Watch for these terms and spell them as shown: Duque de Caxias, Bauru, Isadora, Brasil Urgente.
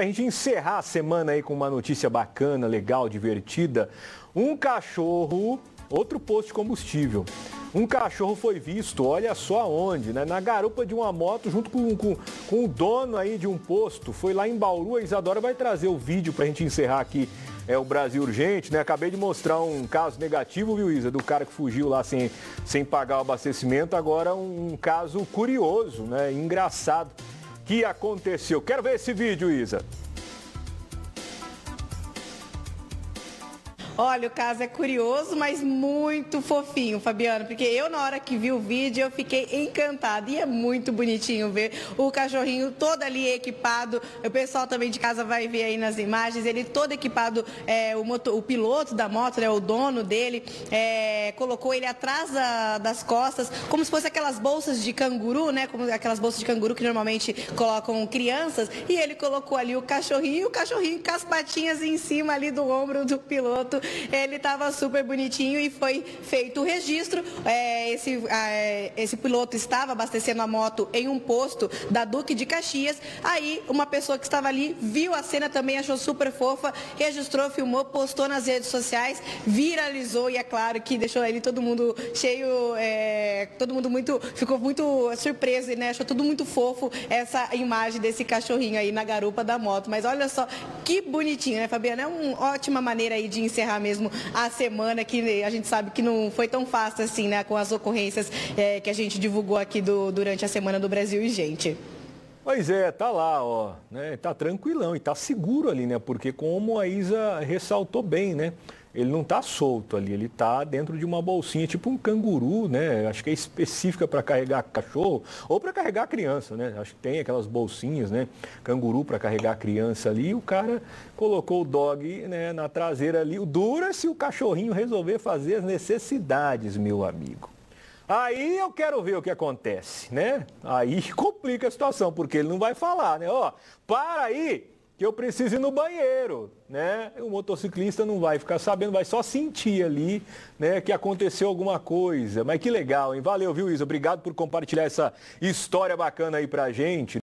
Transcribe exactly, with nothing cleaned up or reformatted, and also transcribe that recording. A gente encerrar a semana aí com uma notícia bacana, legal, divertida. Um cachorro, outro posto de combustível. Um cachorro foi visto, olha só onde, né? Na garupa de uma moto junto com, com, com o dono aí de um posto. Foi lá em Bauru, a Isadora vai trazer o vídeo pra gente encerrar aqui. É o Brasil Urgente, né? Acabei de mostrar um caso negativo, viu, Isa? Do cara que fugiu lá sem, sem pagar o abastecimento. Agora um caso curioso, né? Engraçado que aconteceu. Quero ver esse vídeo, Isa. Olha, o caso é curioso, mas muito fofinho, Fabiano, porque eu, na hora que vi o vídeo, eu fiquei encantada. E é muito bonitinho ver o cachorrinho todo ali equipado. O pessoal também de casa vai ver aí nas imagens, ele todo equipado, é, o, motor, o piloto da moto, né, o dono dele, é, colocou ele atrás da, das costas, como se fosse aquelas bolsas de canguru, né, como aquelas bolsas de canguru que normalmente colocam crianças, e ele colocou ali o cachorrinho, o cachorrinho com as patinhas em cima ali do ombro do piloto. Ele estava super bonitinho e foi feito o registro. É, esse, é, esse piloto estava abastecendo a moto em um posto da Duque de Caxias. Aí uma pessoa que estava ali viu a cena também, achou super fofa, registrou, filmou, postou nas redes sociais, viralizou e é claro que deixou ele todo mundo cheio, é, todo mundo muito, ficou muito surpreso, né? Achou tudo muito fofo essa imagem desse cachorrinho aí na garupa da moto. Mas olha só que bonitinho, né, Fabiana? É uma ótima maneira aí de encerrar mesmo a semana, que a gente sabe que não foi tão fácil assim, né, com as ocorrências é, que a gente divulgou aqui do, durante a semana do Brasil Urgente. Pois é, tá lá, ó, né, tá tranquilão e tá seguro ali, né, porque como a Isa ressaltou bem, né, ele não tá solto ali, ele tá dentro de uma bolsinha, tipo um canguru, né, acho que é específica para carregar cachorro ou para carregar criança, né, acho que tem aquelas bolsinhas, né, canguru para carregar criança ali, o cara colocou o dog, né, na traseira ali, o dura se o cachorrinho resolver fazer as necessidades, meu amigo. Aí eu quero ver o que acontece, né? Aí complica a situação, porque ele não vai falar, né? Ó, para aí que eu preciso ir no banheiro, né? O motociclista não vai ficar sabendo, vai só sentir ali, né, que aconteceu alguma coisa. Mas que legal, hein? Valeu, viu, Isa? Obrigado por compartilhar essa história bacana aí pra gente.